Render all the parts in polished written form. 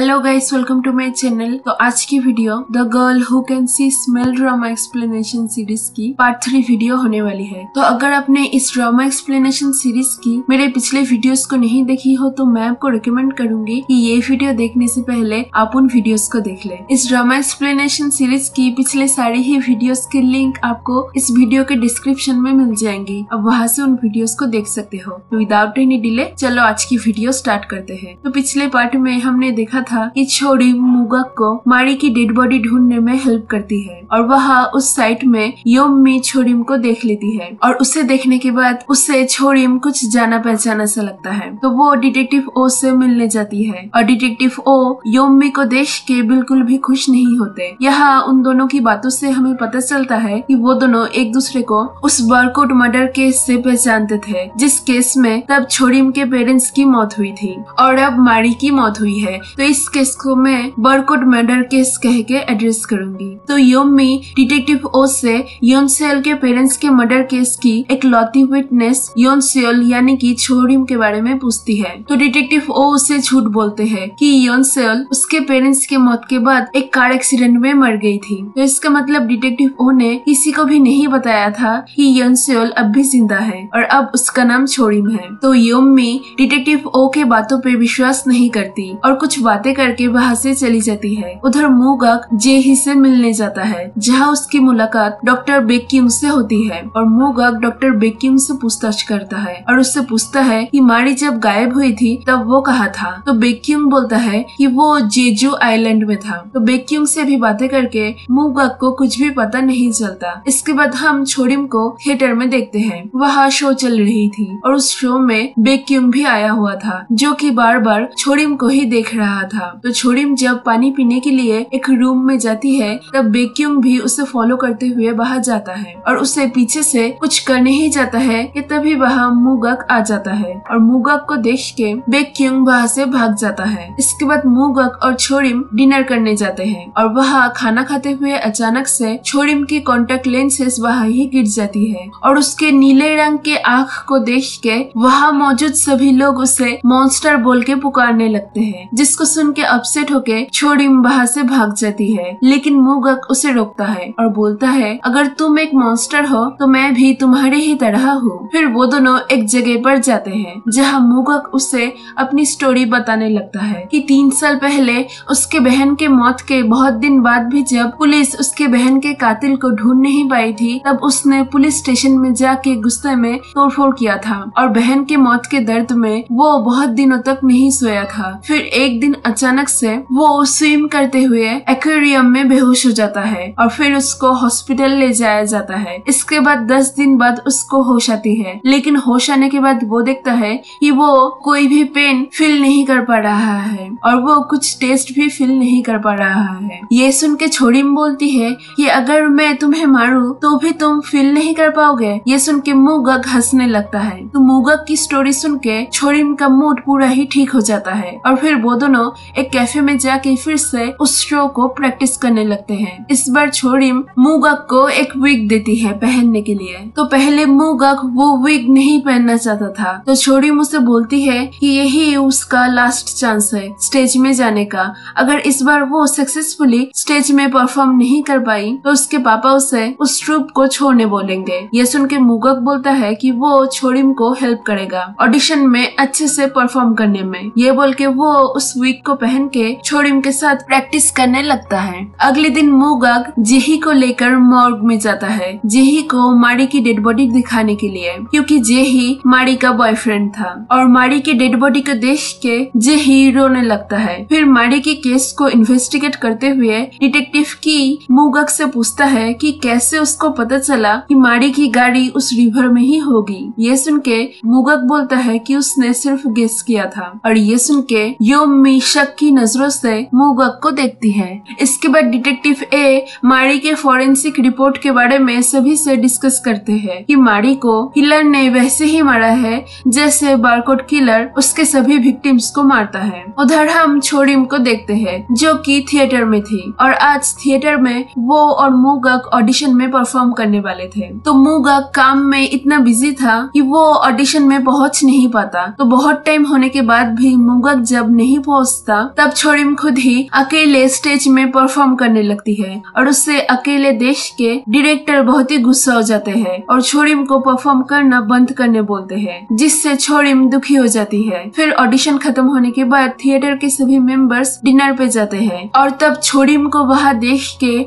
Hello guys, welcome to my channel. तो आज की video the girl who can see smell drama explanation series की part 3 video होने वाली है। तो अगर आपने इस ड्रामा एक्सप्लेनेशन सीरीज की मेरे पिछले वीडियोस को नहीं देखी हो तो मैं आपको रिकमेंड करूंगी कि ये वीडियो देखने से पहले आप उन वीडियोस को देख लें। इस ड्रामा एक्सप्लेनेशन सीरीज की पिछले सारे ही वीडियोस के लिंक आपको इस वीडियो के डिस्क्रिप्शन में मिल जाएंगी, आप वहाँ से उन वीडियोस को देख सकते हो। विदाउट एनी डिले चलो आज की वीडियो स्टार्ट करते हैं। तो पिछले पार्ट में हमने देखा था कि छो रिम मूँ गक को मारी की डेड बॉडी ढूंढने में हेल्प करती है और वहाँ उस साइट में योमी छो रिम को देख लेती है और उसे देखने के बाद उससे छो रिम कुछ जाना पहचाना सा लगता है। तो वो डिटेक्टिव ओ से मिलने जाती है और डिटेक्टिव ओ योमी को देख के बिल्कुल भी खुश नहीं होते। यहाँ उन दोनों की बातों से हमें पता चलता है कि वो दोनों एक दूसरे को उस बारकोड मर्डर केस से पहचानते थे, जिस केस में तब छो रिम के पेरेंट्स की मौत हुई थी और अब मारी की मौत हुई है। तो इस केस को मैं बारकोड मर्डर केस कह के एड्रेस करूंगी। तो योमी डिटेक्टिव ओ से योन सेल के पेरेंट्स के मर्डर केस की एक लौती विटनेस योन सेल यानी कि छो रिम के बारे में पूछती है। तो डिटेक्टिव ओ उसे झूठ बोलते हैं कि योन सेल उसके पेरेंट्स के मौत के बाद एक कार एक्सीडेंट में मर गई थी। तो इसका मतलब डिटेक्टिव ओ ने किसी को भी नहीं बताया था कि योन सेल अब भी जिंदा है और अब उसका नाम छो रिम है। तो योमी डिटेक्टिव ओ के बातों पर विश्वास नहीं करती और कुछ बातें करके वहाँ से चली जाती है। उधर मूँ गक जेही से मिलने जाता है, जहाँ उसकी मुलाकात डॉक्टर बेक क्यूंग से होती है और मूँ गक डॉक्टर बेक क्यूंग से पूछताछ करता है और उससे पूछता है कि मारी जब गायब हुई थी तब वो कहाँ था। तो बेक क्यूंग बोलता है कि वो जेजू आइलैंड में था। तो बेक क्यूंग से भी बातें करके मूँ गक को कुछ भी पता नहीं चलता। इसके बाद हम छो रिम को थिएटर में देखते है, वहाँ शो चल रही थी और उस शो में बेक क्यूंग भी आया हुआ था जो की बार बार छो रिम को ही देख रहा था। तो छो रिम जब पानी पीने के लिए एक रूम में जाती है तब बेक क्यूंग भी उसे फॉलो करते हुए बाहर जाता है और उसे पीछे से कुछ करने ही जाता है कि तभी वहाँ मूँ गक आ जाता है और मूँ गक को देख के बेक क्यूंग वहाँ से भाग जाता है। इसके बाद मूँ गक और छो रिम डिनर करने जाते हैं और वहाँ खाना खाते हुए अचानक से छो रिम की कॉन्टेक्ट लेंसेस वहाँ ही गिर जाती है और उसके नीले रंग के आँख को देख के वहाँ मौजूद सभी लोग उसे मॉन्स्टर बोल के पुकारने लगते है, जिसको सुन के अपसेट होके छो रिम वहाँ से भाग जाती है। लेकिन मूँ गक उसे रोकता है और बोलता है अगर तुम एक मॉन्स्टर हो तो मैं भी तुम्हारे ही तरह हूँ। फिर वो दोनों एक जगह पर जाते हैं जहाँ मूँ गक उसे अपनी स्टोरी बताने लगता है कि 3 साल पहले उसके बहन के मौत के बहुत दिन बाद भी जब पुलिस उसके बहन के कातिल को ढूंढ नहीं पाई थी तब उसने पुलिस स्टेशन में जाके गुस्से में तोड़फोड़ किया था और बहन के मौत के दर्द में वो बहुत दिनों तक नहीं सोया था। फिर एक दिन अचानक से वो स्विम करते हुए एक्वेरियम में बेहोश हो जाता है और फिर उसको हॉस्पिटल ले जाया जाता है। इसके बाद 10 दिन बाद उसको होश आती है, लेकिन होश आने के बाद वो देखता है कि वो कोई भी पेन फील नहीं कर पा रहा है और वो कुछ टेस्ट भी फील नहीं कर पा रहा है। ये सुन के छो रिम बोलती है कि अगर मैं तुम्हें मारूं तो भी तुम फील नहीं कर पाओगे। ये सुन के मूँ गक हंसने लगता है। तो मूँ गक की स्टोरी सुन के छो रिम का मूड पूरा ही ठीक हो जाता है और फिर वो दोनों एक कैफे में जाके फिर से उस शो को प्रैक्टिस करने लगते हैं। इस बार छो रिम मूँ गक को एक विग देती है पहनने के लिए। तो पहले मूँ गक वो विग नहीं पहनना चाहता था। तो छो रिम उसे बोलती है कि यही उसका लास्ट चांस है स्टेज में जाने का। अगर इस बार वो सक्सेसफुली स्टेज में परफॉर्म नहीं कर पाई तो उसके पापा उसे उस ट्रूप को छोड़ने बोलेंगे। ये सुन के मूँ गक बोलता है कि वो छो रिम को हेल्प करेगा ऑडिशन में अच्छे से परफॉर्म करने में। ये बोल के वो उस विग को पहन के छो रिम के साथ प्रैक्टिस करने लगता है। अगले दिन मूँ गक जेही को लेकर मॉर्ग में जाता है, जेही को मारी की डेड बॉडी दिखाने के लिए, क्योंकि जेही मारी का बॉयफ्रेंड था। और मारी के डेड बॉडी को देख के जेही रोने लगता है। फिर मारी के केस को इन्वेस्टिगेट करते हुए डिटेक्टिव की मूँ गक से पूछता है कि कैसे उसको पता चला कि मारी की गाड़ी उस रिवर में ही होगी। ये सुन के मूँ गक बोलता है कि उसने सिर्फ गेस किया था। और ये सुन के योमी शक की नजरों से मूँ गक को देखती है। इसके बाद डिटेक्टिव ए मारी के फॉरेंसिक रिपोर्ट के बारे में सभी से डिस्कस करते हैं कि मारी को किलर ने वैसे ही मारा है जैसे बारकोड किलर उसके सभी विक्टिम्स को मारता है। उधर हम छो रिम को देखते हैं जो कि थिएटर में थी और आज थिएटर में वो और मूँ गक ऑडिशन में परफॉर्म करने वाले थे। तो मूँ गक काम में इतना बिजी था कि वो ऑडिशन में पहुंच नहीं पाता। तो बहुत टाइम होने के बाद भी मूँ गक जब नहीं पहुंच था। तब छोरिम खुद ही अकेले स्टेज में परफॉर्म करने लगती है और उससे अकेले देश के डायरेक्टर बहुत ही गुस्सा हो जाते हैं और छोरिम को परफॉर्म करना बंद करने बोलते हैं, जिससे छोरिम दुखी हो जाती है। फिर ऑडिशन खत्म होने के बाद थिएटर के सभी मेंबर्स डिनर पे जाते हैं और तब छोरिम को वहाँ देख के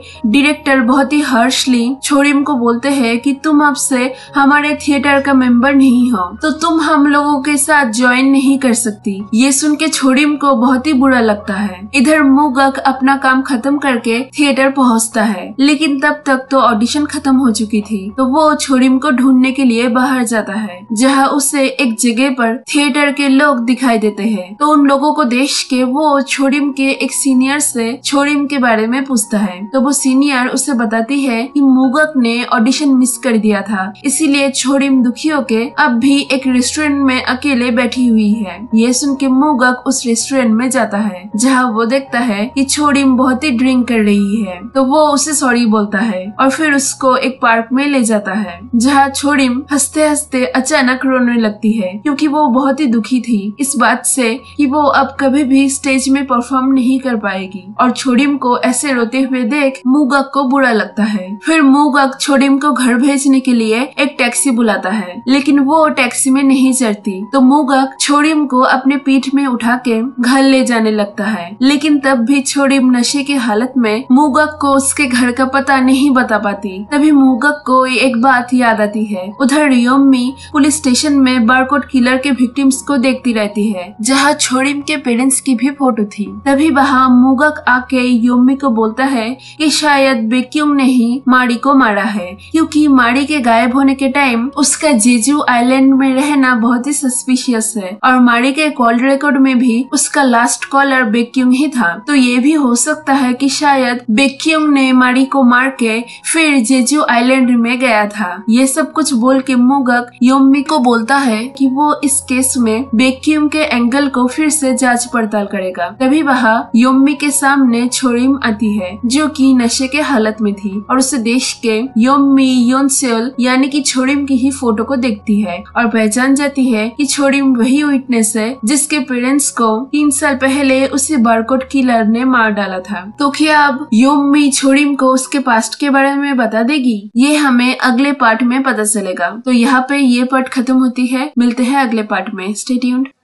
डायरेक्टर बहुत ही हर्षली छोरिम को बोलते हैं कि तुम अब से हमारे थिएटर का मेंबर नहीं हो, तो तुम हम लोगों के साथ ज्वाइन नहीं कर सकती। ये सुन के छोरिम को बहुत ही बुरा लगता है। इधर मू गक अपना काम खत्म करके थिएटर पहुंचता है, लेकिन तब तक तो ऑडिशन खत्म हो चुकी थी। तो वो छोरिम को ढूंढने के लिए बाहर जाता है, जहां उसे एक जगह पर थिएटर के लोग दिखाई देते हैं। तो उन लोगों को देख के वो छोरिम के एक सीनियर से छोरिम के बारे में पूछता है। तो वो सीनियर उसे बताती है कि मू गक ने ऑडिशन मिस कर दिया था, इसीलिए छोरिम दुखी होके अब भी एक रेस्टोरेंट में अकेले बैठी हुई है। ये सुन के मू गक उस रेस्टोरेंट में जाता है, जहाँ वो देखता है कि छोरिम बहुत ही ड्रिंक कर रही है। तो वो उसे सॉरी बोलता है और फिर उसको एक पार्क में ले जाता है, जहाँ छोरिम हंसते हंसते अचानक रोने लगती है, क्योंकि वो बहुत ही दुखी थी इस बात से कि वो अब कभी भी स्टेज में परफॉर्म नहीं कर पाएगी। और छोरिम को ऐसे रोते हुए देख मू गक को बुरा लगता है। फिर मू गक छोरिम को घर भेजने के लिए एक टैक्सी बुलाता है, लेकिन वो टैक्सी में नहीं चढ़ती। तो मू गक छोरिम को अपने पीठ में उठा के घर ले जाने लगता है, लेकिन तब भी छोरिम नशे की हालत में मू गक को उसके घर का पता नहीं बता पाती। तभी मू गक को एक बात याद आती है। उधर योमी पुलिस स्टेशन में बारकोड किलर के विक्टिम्स को देखती रहती है, जहाँ छोरिम के पेरेंट्स की भी फोटो थी। तभी वहाँ मू गक आके योमी को बोलता है कि शायद बेक क्यूंग ने ही मारी को मारा है, क्योंकि मारी के गायब होने के टाइम उसका जेजू आइलैंड में रहना बहुत ही सस्पिशियस है और मारी के कॉल रिकॉर्ड में भी उसका लास्ट कॉलर बेक क्यूंग ही था। तो ये भी हो सकता है कि शायद बेक क्यूंग ने मारी को मार के फिर जेजू आइलैंड में गया था। ये सब कुछ बोल के मू गक योमी को बोलता है कि वो इस केस में बेक क्यूंग के एंगल को फिर से जांच पड़ताल करेगा। तभी वहाँ योमी के सामने छोरिम आती है, जो कि नशे के हालत में थी और उसे देश के योमी योन सेल यानी कि छोरिम की ही फोटो को देखती है और पहचान जाती है कि छोरिम वही विटनेस है जिसके पेरेंट्स को 3 साल पहले उसे बारकोड किलर ने मार डाला था। तो क्या अब योमी छोरिम को उसके पास्ट के बारे में बता देगी? ये हमें अगले पार्ट में पता चलेगा। तो यहाँ पे ये पार्ट खत्म होती है। मिलते हैं अगले पार्ट में। Stay tuned.